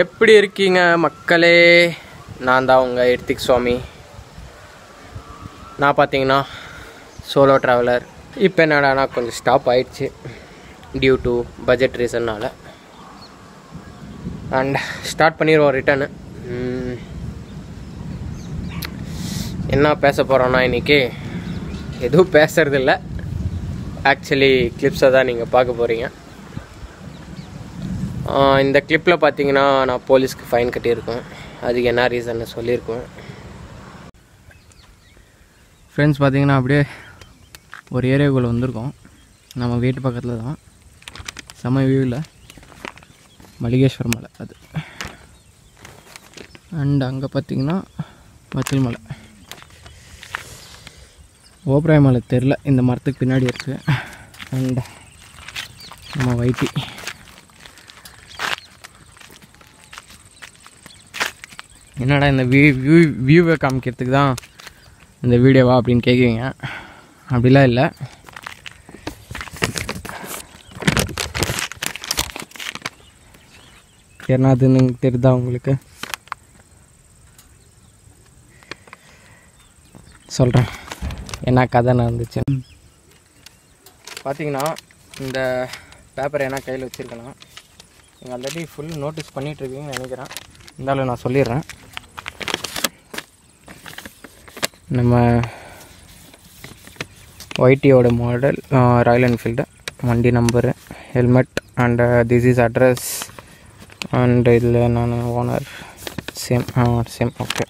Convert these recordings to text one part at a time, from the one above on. எப்படி இருக்கீங்க மக்களே? நான் தான் உங்கள் எர்த்திக் சுவாமி. நான் பார்த்தீங்கன்னா சோலோ ட்ராவலர். இப்போ என்னடானா கொஞ்சம் ஸ்டாப் ஆகிடுச்சு டியூ டு பட்ஜெட் ரீசன்னால். அண்ட் ஸ்டார்ட் பண்ணிடுவோம் ரிட்டர்னு. என்ன பேச போகிறோன்னா, இன்றைக்கி எதுவும் பேசுறதில்ல. ஆக்சுவலி கிளிப்ஸை தான் நீங்கள் பார்க்க போகிறீங்க. இந்த கிளிப்பில் பார்த்தீங்கன்னா நான் போலீஸ்க்கு ஃபைன் கட்டியிருக்கேன். அதுக்கு என்ன ரீசன்னு சொல்லியிருக்கேன். ஃப்ரெண்ட்ஸ் பார்த்தீங்கன்னா அப்படியே ஒரு ஏரியாவுக்குள்ளே வந்திருக்கோம். நம்ம வீட்டு பக்கத்தில் தான் செம வியூவில் மளிகேஸ்வரம் மலை அது. அண்ட் அங்கே பார்த்தீங்கன்னா மத்தில் மலை, ஓப்ராய் மலை தெரில, இந்த மரத்துக்கு பின்னாடி இருக்குது. அண்ட் நம்ம வைத்தி என்னடா இந்த வியூவை காமிக்கிறதுக்கு தான் இந்த வீடியோவா அப்படின்னு கேட்குவீங்க. அப்படிலாம் இல்லை. ஏன்னா அது நீங்கள் தெரிதா உங்களுக்கு சொல்கிறேன் என்ன கதை நடந்துச்சு. பார்த்தீங்கன்னா இந்த பேப்பரை என்ன கையில் வச்சுருக்கேன்னா, நீங்கள் ஆல்ரெடி ஃபுல் நோட்டீஸ் பண்ணிகிட்ருக்கீங்கன்னு நினைக்கிறேன். இருந்தாலும் நான் சொல்லிடுறேன். நம்ம ஒய்டியோட மாடல் ராயல் என்ஃபீல்டு, வண்டி number, helmet, and this is address, and இதில் நான் ஓனர் சேம் ஓகே,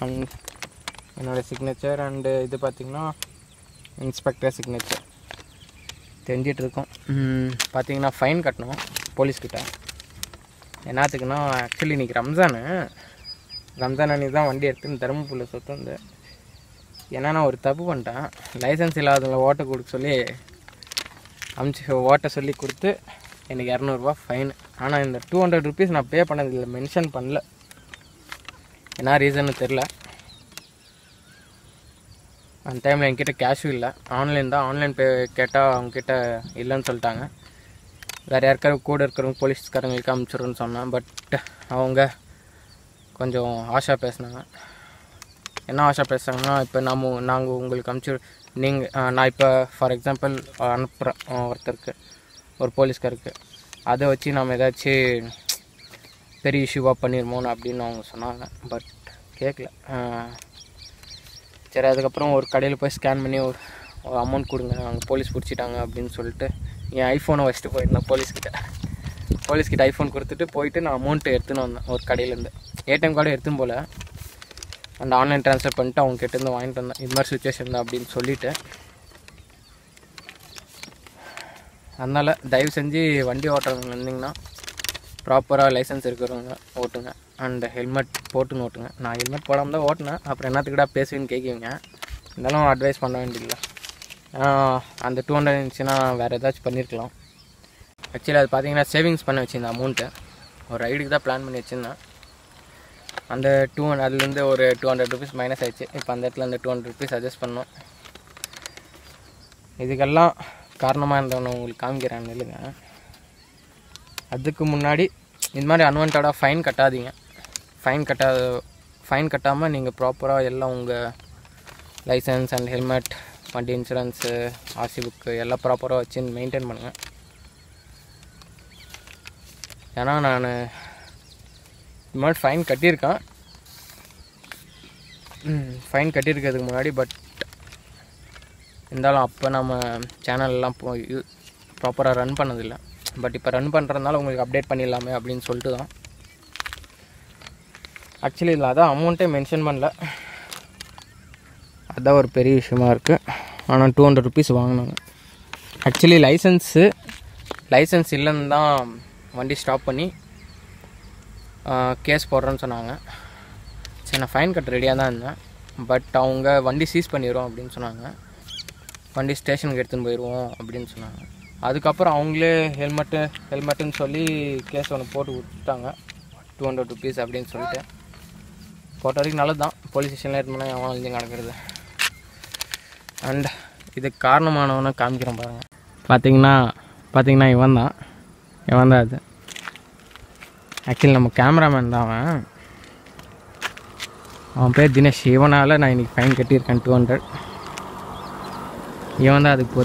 அண்ட் என்னோடய சிக்னேச்சர், அண்டு இது பார்த்திங்கன்னா இன்ஸ்பெக்டர் சிக்னேச்சர் தெரிஞ்சிட்ருக்கோம். பார்த்திங்கன்னா ஃபைன் கட்டணும் போலீஸ்கிட்ட. என்னத்துக்குன்னா ஆக்சுவலி இன்றைக்கி ரம்ஜான் அன்றைக்கி தான் வண்டி எடுத்துன்னு தருமபுரியில் சுற்று வந்து. ஏன்னா நான் ஒரு தப்பு பண்ணிட்டேன். லைசன்ஸ் இல்லாதவங்களை ஓட்ட கொடுக்க சொல்லி ஓட்ட சொல்லி கொடுத்து எனக்கு 200 ரூபா ஃபைன். ஆனால் இந்த 200 ருபீஸ் நான் பே பண்ணதில்லை, மென்ஷன் பண்ணல. என்ன ரீசன்னு தெரில. அந்த டைமில் என்கிட்ட கேஷும் இல்லை, ஆன்லைன் தான். ஆன்லைன் பே கேட்டால் அவங்கக்கிட்ட இல்லைன்னு சொல்லிட்டாங்க. வேறு யாருக்காரும் கூட இருக்கிறவங்க போலீஸ்காரங்களுக்கு அனுப்பிச்சுடுன்னு சொன்னேன். பட் அவங்க கொஞ்சம் ஆஷா பேசினாங்க. என்ன ஆஷா பேசுகிறாங்கன்னா, இப்போ நாங்கள் உங்களுக்கு நான் இப்போ ஃபார் எக்ஸாம்பிள் அனுப்புகிறேன் ஒருத்தருக்கு, ஒரு போலீஸ்காருக்கு, அதை வச்சு நம்ம ஏதாச்சும் பெரிய இஷ்யூவாக பண்ணிடுமோன்னு அப்படின்னு அவங்க சொன்னாங்க. பட் கேட்கல. சரி, அதுக்கப்புறம் ஒரு கடையில் போய் ஸ்கேன் பண்ணி ஒரு அமௌண்ட் கொடுங்க, அவங்க போலீஸ் பிடிச்சிட்டாங்க அப்படின்னு சொல்லிட்டு என் ஐஃபோனை வச்சுட்டு போயிருந்தேன் போலீஸ்கிட்ட ஐஃபோன் கொடுத்துட்டு போயிட்டு நான் அமௌண்ட்டு எடுத்துன்னு வந்தேன் ஒரு கடையிலேருந்து. ஏடிஎம் கார்டு எடுத்துன்னு போல, அந்த ஆன்லைன் ட்ரான்ஸ்ஃபர் பண்ணிட்டு அவங்க கிட்டேருந்து வாங்கிட்டு வந்தேன். இது மாதிரி சுச்சுவேஷன் தான் அப்படின்னு சொல்லிவிட்டு, அதனால் தயவு செஞ்சு வண்டி ஓட்டுறவங்க இருந்தீங்கன்னா ப்ராப்பராக லைசன்ஸ் இருக்கிறவங்க ஓட்டுங்க, அண்டு ஹெல்மெட் போட்டுன்னு ஓட்டுங்க. நான் ஹெல்மெட் போடாமல் தான் ஓட்டினேன். அப்புறம் என்னத்துக்கிட்டா பேசுவேன்னு கேட்குவீங்க. இருந்தாலும் அட்வைஸ் பண்ண வேண்டியதில்லை. அந்த 200 இருந்துச்சுன்னா வேறு ஏதாச்சும் பண்ணியிருக்கலாம். ஆக்சுவலி அது பார்த்தீங்கன்னா சேவிங்ஸ் பண்ண வச்சுருந்தேன் அமௌண்ட்டு. ஒரு ரைடுக்கு தான் பிளான் பண்ணி வச்சுருந்தேன். அந்த 200 அதுலேருந்து ஒரு 200 ருபீஸ் மைனஸ் ஆகிடுச்சு. இப்போ அந்த இடத்துல அந்த 200 ருபீஸ் அட்ஜஸ்ட் பண்ணோம். இதுக்கெல்லாம் காரணமாக இருந்தவன உங்களுக்கு காமிக்கிறேன் இல்லைங்க. அதுக்கு முன்னாடி இந்த மாதிரி அன்வான்டாக ஃபைன் கட்டாதீங்க. ஃபைன் கட்டாமல் நீங்கள் ப்ராப்பராக எல்லாம் உங்கள் லைசன்ஸ் அண்ட் ஹெல்மெட், வண்டி இன்சூரன்ஸு, ஆர்சி புக்கு எல்லாம் ப்ராப்பராக வச்சு மெயின்டைன் பண்ணுங்கள். ஏன்னா நான் இது மாதிரி ஃபைன் கட்டியிருக்கிறதுக்கு முன்னாடி, பட் இருந்தாலும் அப்போ நம்ம சேனல்லாம் ப்ராப்பராக ரன் பண்ணதில்லை. பட் இப்போ ரன் பண்ணுறதுனால உங்களுக்கு அப்டேட் பண்ணிடலாமே அப்படின்னு சொல்லிட்டு தான். ஆக்சுவலி இதில் அதான் அமௌண்ட்டே மென்ஷன் பண்ணல, அதுதான் ஒரு பெரிய விஷயமா இருக்குது. ஆனால் 200 ருபீஸ் வாங்கினாங்க. ஆக்சுவலி லைசன்ஸ் இல்லைன்னு தான் வண்டி ஸ்டாப் பண்ணி கேஸ் போடுறேன்னு சொன்னாங்க. சரி, நான் ஃபைன் கட்ட ரெடியாக தான் இருந்தேன். பட் அவங்க வண்டி சீஸ் பண்ணிடுவோம் அப்படின்னு சொன்னாங்க. வண்டி ஸ்டேஷனுக்கு எடுத்துன்னு போயிடுவோம் அப்படின்னு சொன்னாங்க. அதுக்கப்புறம் அவங்களே ஹெல்மெட்டுன்னு சொல்லி கேஸ் ஒன்று போட்டு கொடுத்துட்டாங்க. 200 ருபீஸ் அப்படின்னு சொல்லிட்டு போட்ட வரைக்கும் நல்லது தான். போலீஸ் ஸ்டேஷனில் எடுத்துனா எவ்வளோ அழிஞ்சு நடக்கிறது. அண்ட் இதுக்கு காரணமானவனை காமிக்கிறேன் பாருங்கள். பார்த்தீங்கன்னா இவன் தான் அது Actually, I'm a cameraman. I'm paid Dinesh Shivanala and I fine get here and 200. Even that is poor.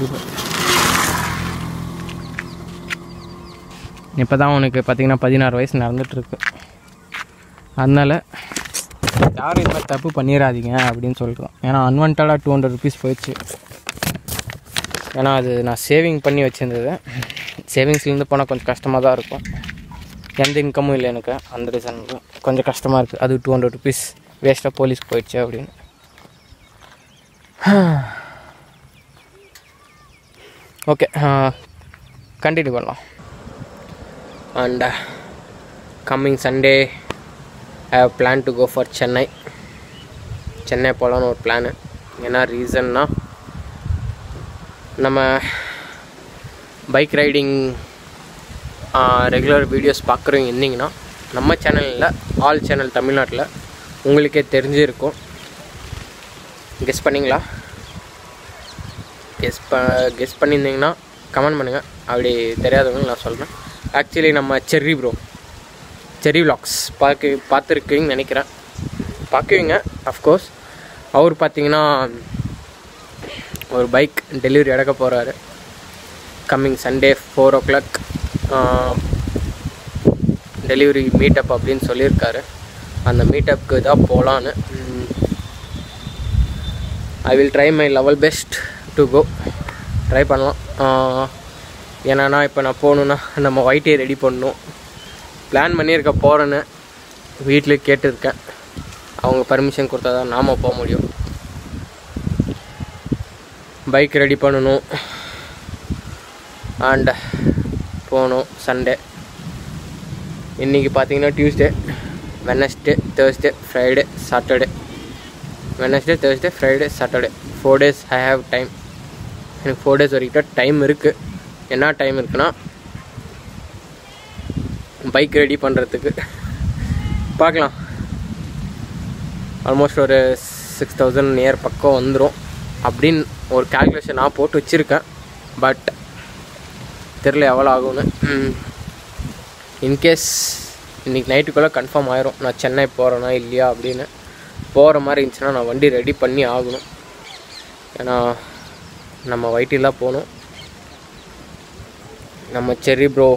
Nipada only Patina Padina Rice and another trick. Anala Dari Tapu Panira, I didn't sold. And unwanted at 200 rupees for it. And I was saving Pani Chandra. Savings in the Ponakon customer. End income will எனக்கு அந்த reason கொஞ்சம் கஷ்டமா இருக்கு அது 200 rupees வேஸ்டா police போயிடுச்சு அப்படி okay continue பண்ணலாம் and coming Sunday I have planned to go for Chennai போலாம்னு ஒரு பிளான் என்ன ரீசன்னா நம்ம பைக் ரைடிங் regular videos பார்க்குறீங்க என்னன்னா நம்ம சேனல்ல ஆல் சேனல் தமிழ்நாட்டுல உங்களுக்கே தெரிஞ்சிருக்கும் கெஸ் பண்ணீங்களா கெஸ் பண்ணிருந்தீங்கன்னா கமெண்ட் பண்ணுங்க அப்படி தெரியாதவங்க நான் சொல்றேன் एक्चुअली நம்ம செர்ரி bro செர்ரி vlogs பார்த்திருக்கீங்கன்னு நினைக்கிறேன் பார்க்குவீங்க of course அவர் பாத்தீங்கன்னா ஒரு பைக் டெலிவரி எடுக்க போறாரு coming Sunday 4 o'clock delivery meetup அப்படினு சொல்லிருக்காரு அந்த மீட்டப்க்கு இதா போலாம்னு I will try my level best to go try பண்ணலாம் ஏனானா இப்ப நான் போணும்னா நம்ம YT ரெடி பண்ணனும் பிளான் பண்ணியிருக்க போறேன்னு வீட்ல கேட்டிருக்கேன் அவங்க பர்மிஷன் கொடுத்தா தான் நாம போக முடியும் பைக் ரெடி பண்ணனும் and Sunday. Tuesday, Wednesday, Thursday, Friday, Saturday. Wednesday, Thursday, Friday, Saturday. 4 days I have time. And 4 days or time irukku. Enna time irukna bike ready pandradhukku. Paakalam. Almost 6000 near pakka vandrum. Appdin or calculation na potu vechirukken. But தெரியல எவ்வளவு ஆகும்னு in case இன்னைக்கு நைட்டுக்குள்ள confirm ஆயிரும் நான் சென்னை போறேனா இல்லையா அப்படினு போற மாதிரி இருந்துச்சுனா நான் வண்டி ரெடி பண்ணி ஆகணும் ஏனா நம்ம வைட்டில போனும் நம்ம செர்ரி bro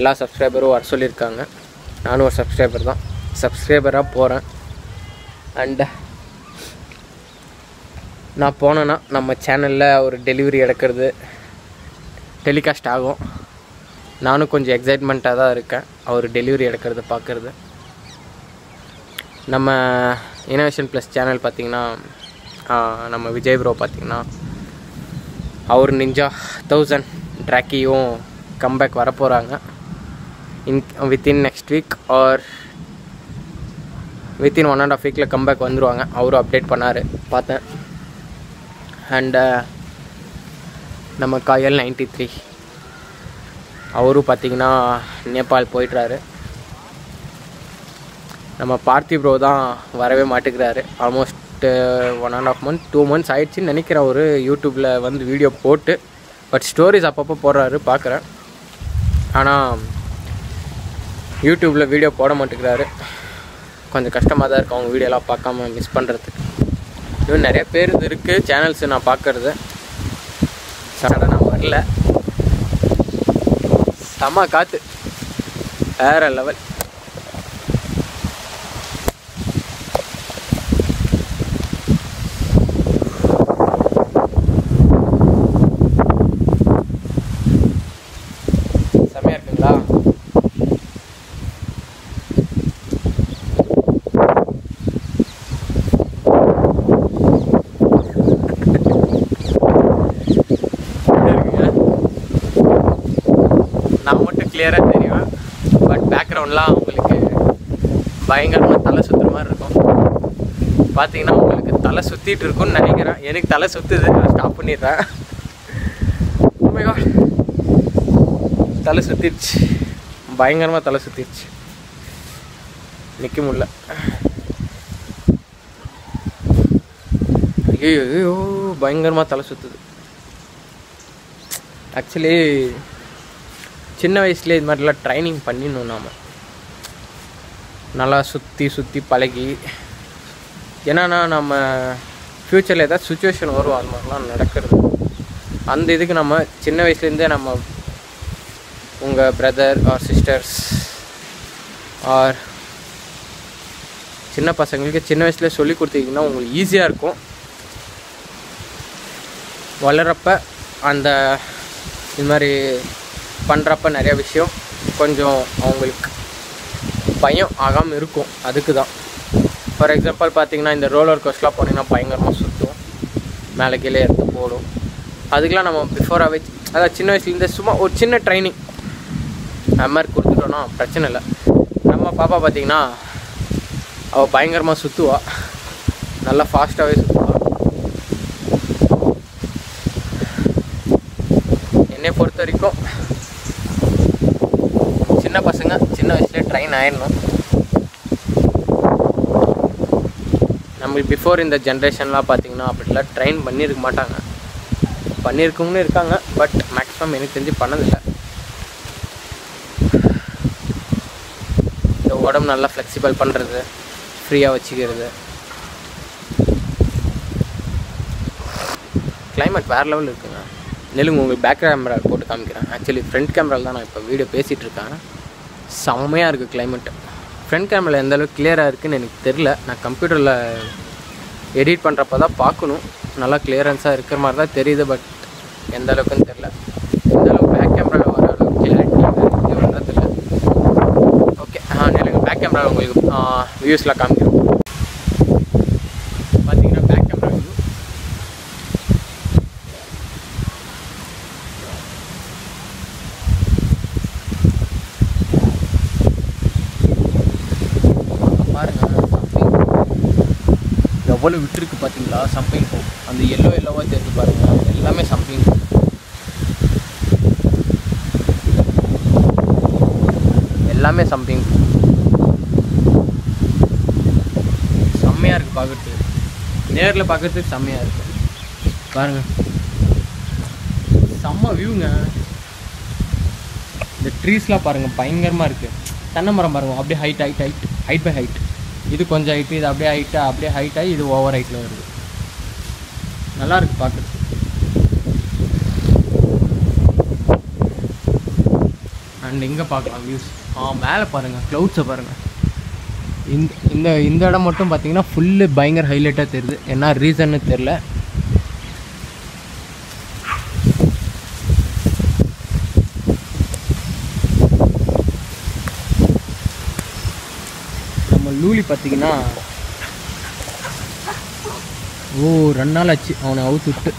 எல்லா சப்ஸ்கிரைபரும் வர சொல்லி இருக்காங்க நானும் ஒரு சப்ஸ்கிரைபர் தான் சப்ஸ்கிரைபரா போறேன் and நான் போனேனா நம்ம சேனல்ல ஒரு டெலிவரி எடுக்கிறது Telecast ஆகும் நானும் கொஞ்சம் எக்ஸைட்மென்ட்டா தான் இருக்கேன் அவர் டெலிவரி எடுக்கிறது பார்க்கிறது நம்ம இனோவேஷன் ப்ளஸ் சேனல் பாத்தீங்கன்னா நம்ம விஜய் bro பாத்தீங்கன்னா அவர் நிஞ்சா 1000 டிராக்கியும் கம்பேக் வர போறாங்க within next week or within 1.5 weeks ல கம்பேக் வந்துருவாங்க அவரும் அப்டேட் பண்ணாரு பார்த்தேன் and நம்ம காயல் 93 அவரு பாத்தீங்கன்னா நேபாள் போயிட்டாரு நம்ம பார்த்தி bro தான் வரவே மாட்டேங்கறாரு almost 1.5 months 2 months ஆயிடுச்சு நினைக்கிறேன் ஒரு YouTubeல வந்து வீடியோ போட்டு பட் ஸ்டோரிஸ் அப்பப்ப போறாரு பார்க்கறேன் ஆனா YouTubeல வீடியோ போட மாட்டேங்கறாரு கொஞ்சம் கஷ்டமா தான் இருக்கு அவங்க வீடியோலாம் பார்க்காம மிஸ் பண்றதுக்கு இன்னும் நிறைய பேர் இருக்கு சேனல்ஸ் நான் பார்க்கிறது சடனா வரல சமா காத்து வேற லெவல் சமையா இருக்குங்களா clear தெரியும் பட் பேக்ரவுண்ட்லாம் உங்களுக்கு பயங்கரமா தலை சுத்துற மாதிரி இருக்கும் பாத்தீங்கன்னா உங்களுக்கு தலை சுத்திட்டு இருக்குன்னு நினைக்கிறேன் எனக்கு தலை சுத்துது நான் ஸ்டாப் பண்ணிட்டேன் oh my god தலை சுத்திடுச்சு பயங்கரமா தலை சுத்திடுச்சு நிக்க முடியல ஐயோ பயங்கரமா தலை சுத்துது actually சின்ன வயசுல இந்த மாதிரி ட்ரைனிங் பண்ணினோம் நாம நல்லா சுற்றி சுற்றி பழகி என்னென்னா நம்ம ஃப்யூச்சரில் ஏதாவது சுச்சுவேஷன் வரும், அது மாதிரிலாம் நடக்கிறது. அந்த இதுக்கு நம்ம சின்ன வயசுலேருந்தே நம்ம உங்கள் பிரதர் ஆர் சிஸ்டர்ஸ் ஆர் சின்ன பசங்களுக்கு சின்ன வயசில் சொல்லி கொடுத்தீங்கன்னா உங்களுக்கு ஈஸியாக இருக்கும். வளர்கிறப்ப அந்த இது மாதிரி பண்ணுறப்ப நிறையா விஷயம் கொஞ்சம் அவங்களுக்கு பயம் ஆகாமல் இருக்கும். அதுக்கு தான் ஃபார் எக்ஸாம்பிள் பார்த்திங்கன்னா இந்த ரோலர் கோஸ்ட்லாம் போனீங்கன்னா பயங்கரமாக சுற்றும், மேலே கீழே எடுத்து போடும். அதுக்கெலாம் நம்ம பிஃபோராகவே அதாவது சின்ன வயசுலேருந்து சும்மா ஒரு சின்ன ட்ரைனிங் அது மாதிரி கொடுத்துட்டோன்னா பிரச்சனை இல்லை. நம்ம பாப்பா பார்த்திங்கன்னா அவள் பயங்கரமாக சுற்றுவாள், நல்லா ஃபாஸ்ட்டாகவே சுற்றுவாள். என்னை பொறுத்த வரைக்கும் சின்ன பசங்க சின்ன வயசுலேயே ட்ரெயின் ஆயிடணும். நம்மளுக்கு பிஃபோர் இந்த ஜென்ரேஷன்லாம் பார்த்திங்கன்னா அப்படிலாம் ட்ரெயின் பண்ணியிருக்க மாட்டாங்க, பண்ணியிருக்கவங்களும் இருக்காங்க, பட் மேக்ஸிமம் எனக்கு தெரிஞ்சு பண்ணதில்லை. இந்த உடம்பு நல்லா ஃப்ளெக்சிபிள் பண்ணுறது, ஃப்ரீயாக வச்சுக்கிறது. கிளைமேட் வேறு லெவல் இருக்குங்க. நெலுங்க உங்களுக்கு பேக் கேமரா போட்டு காமிக்கிறேன். ஆக்சுவலி ஃப்ரண்ட் கேமராவில் தான் நான் இப்போ வீடியோ பேசிகிட்ருக்கேன். செம்மையாக இருக்குது கிளைமேட். ஃப்ரண்ட் கேமராவில் எந்தளவுக்கு கிளியராக இருக்குதுன்னு எனக்கு தெரில, நான் கம்ப்யூட்டரில் எடிட் பண்ணுறப்ப தான் பார்க்கணும். நல்லா கிளியரன்ஸாக இருக்கிற மாதிரி தான் தெரியுது, பட் எந்த அளவுக்குன்னு தெரில. எந்தளவுக்கு பேக் கேமராவில் வர அளவுக்கு கிளியரிட்டி வர்றது இல்லை. ஓகே, எனக்கு பேக் கேமரா உங்களுக்கு வியூஸில் காமிக்கிறோம். பார்த்தீங்கன்னா பேக் கேமரா வியூ பாருங்கள், எவ்வளோ விட்டுருக்கு பார்த்தீங்களா? சம்பிங் பூ அந்த எல்லோ எல்லோவா தெரிஞ்சு பாருங்கள், எல்லாமே சம்பிங் பூ. எல்லாமே சம்பிங் பூ. செம்மையாக இருக்குது பார்க்குறதுக்கு, நேரில் பார்க்குறதுக்கு செம்மையாக இருக்குது. பாருங்கள் செம்ம வியூங்க. இந்த ட்ரீஸ்லாம் பாருங்கள் பயங்கரமாக இருக்குது. தென்னை மரம் பாருங்கள், அப்படியே height height height height by height. இது கொஞ்சம் ஹைட்டு, இது அப்படியே ஹைட்டாக அப்படியே ஹைட்டாகி இது ஓவர் ஹைட்டில் வருது. நல்லாயிருக்கு பார்க்குறதுக்கு. அண்ட் இங்கே பார்க்கலாம் வியூஸ். மேலே பாருங்கள் க்ளவுட்ஸை பாருங்கள். இந்த இந்த இடம் மட்டும் பார்த்தீங்கன்னா ஃபுல்லு பயங்கர ஹைலைட்டாக தெரியுது. என்ன ரீசன்னு தெரில. லூலி பார்த்தீங்கன்னா ரெண்டு நாள் ஆச்சு அவனை அவுத்து விட்டு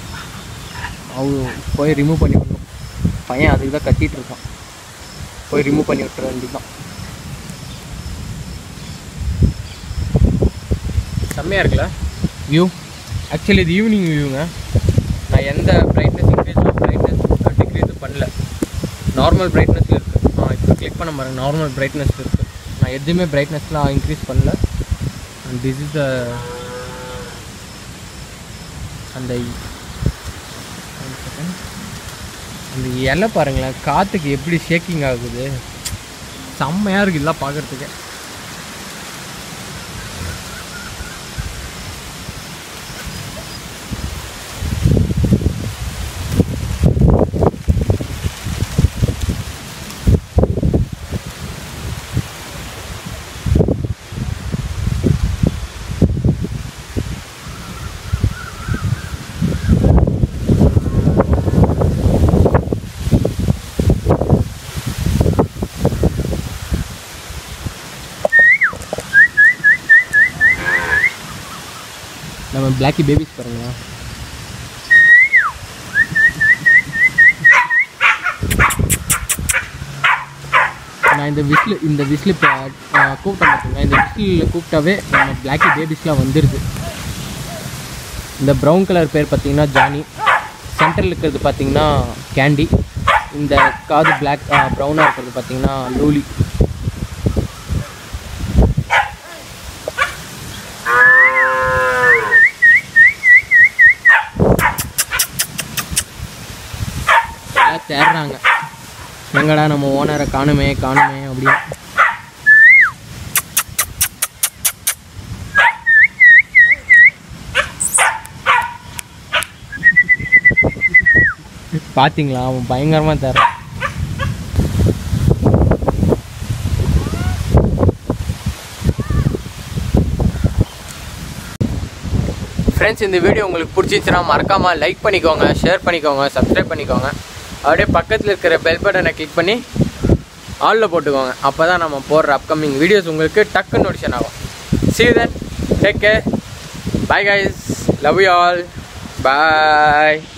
போய் ரிமூவ் பண்ணி விடணும். பையன் அதுக்கு தான் கத்திட்டு இருக்கான், போய் ரிமூவ் பண்ணி விட்டுற வேண்டிதான். செம்மையாக இருக்குல்ல வியூ. ஆக்சுவலி இது ஈவினிங் வியூங்க. நான் எந்த பிரைட்னஸ் இன்க்ரீஸும் பிரைட்னஸ் டிக்ரீஸும் பண்ணல, நார்மல் பிரைட்னஸில் இருக்குது. இப்போ கிளிக் பண்ண பாருங்கள், நார்மல் பிரைட்னஸ் இருக்குது. நான் எதுவுமே பிரைட்னஸ்லாம் இன்க்ரீஸ் பண்ணல. அண்ட் திஸ் இஸ் அந்த இலை பாருங்களேன், காற்றுக்கு எப்படி ஷேக்கிங் ஆகுது. செம்மையாக இருக்குது இதெல்லாம் பார்க்குறதுக்கு. நம்ம பிளாக்கி பேபிஸ் பாருங்களா, நான் இந்த விசில் இப்போ கூப்பிட்டேன் பார்த்தீங்கன்னா, இந்த விசிலில் கூப்பிட்டாவே நம்ம பிளாக்கி பேபிஸ்லாம் வந்துடுது. இந்த ப்ரௌன் கலர் பேர் பார்த்தீங்கன்னா ஜானி, சென்டரில் இருக்கிறது பார்த்தீங்கன்னா கேண்டி, இந்த காது பிளாக் ப்ரௌனாக இருக்கிறது பார்த்தீங்கன்னா லூலி. தேடுறாங்க எங்கடா நம்ம ஓனரை காணுமே காணுமே அப்படின்னு. பாத்தீங்களா அவன் பயங்கரமா தர फ्रेंड्स இந்த வீடியோ உங்களுக்கு பிடிச்சிருந்தா மறக்காம லைக் பண்ணிக்கோங்க ஷேர் பண்ணிக்கோங்க சப்ஸ்கிரைப் பண்ணிக்கோங்க அப்படியே பக்கத்துல இருக்கிற பெல் பட்டனை கிளிக் பண்ணி ஆல்ல போட்டுக்கோங்க அப்பதான் நம்ம போற அப்கமிங் வீடியோஸ் உங்களுக்கு டக்கு நோட்டிஃபிகேஷன் ஆகும் see you then take care bye guys love you all bye